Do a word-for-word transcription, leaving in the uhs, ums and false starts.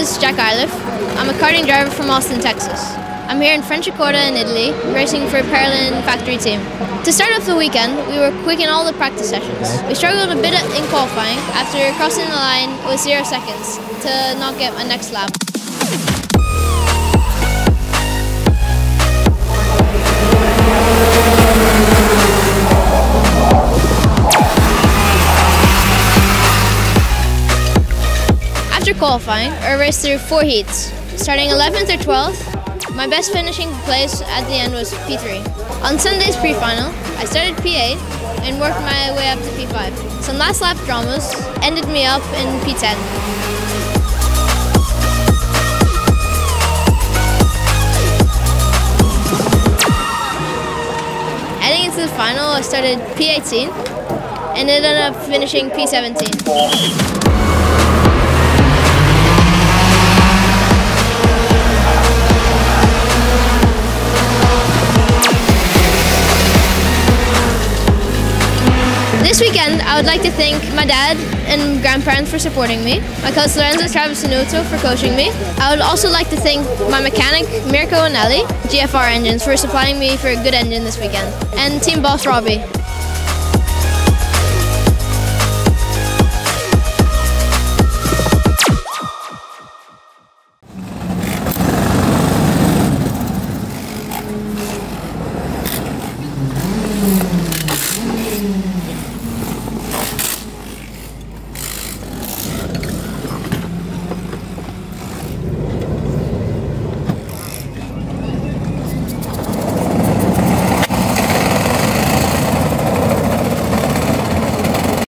is Jack Iliffe. I'm a karting driver from Austin, Texas. I'm here in Franciacorta in Italy, racing for Parolin factory team. To start off the weekend, we were quick in all the practice sessions. We struggled a bit in qualifying after crossing the line with zero seconds to not get my next lap. After qualifying, I raced through four heats, starting eleventh or twelfth. My best finishing place at the end was P three. On Sunday's pre-final, I started P eight and worked my way up to P five. Some last lap dramas ended me up in P ten. Heading into the final, I started P eighteen and ended up finishing P seventeen. This weekend, I would like to thank my dad and grandparents for supporting me, my coach Lorenzo, Travis Unotto for coaching me. I would also like to thank my mechanic, Mirko Onelli, G F R engines for supplying me for a good engine this weekend, and team boss Robbie.